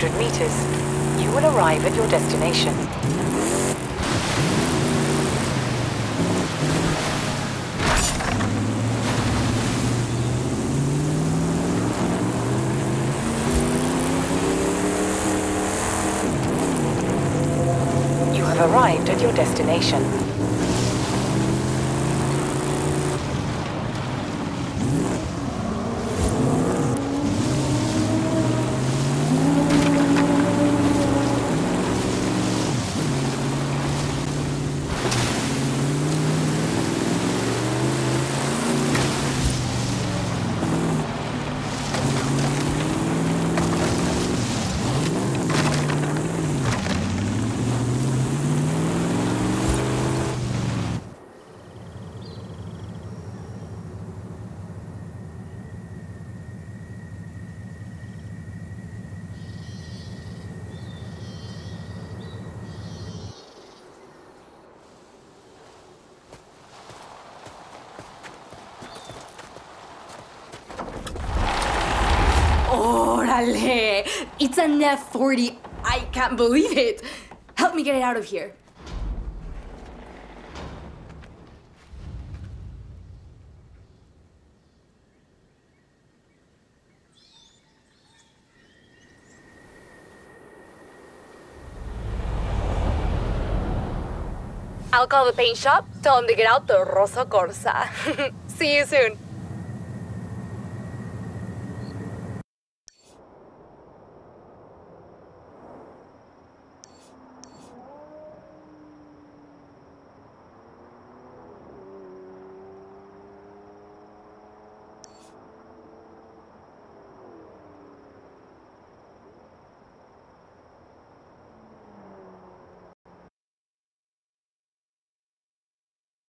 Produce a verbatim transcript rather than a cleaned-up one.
two hundred meters, you will arrive at your destination. You have arrived at your destination. It's an F forty. I can't believe it. Help me get it out of here. I'll call the paint shop, tell them to get out the Rosso Corsa. See you soon.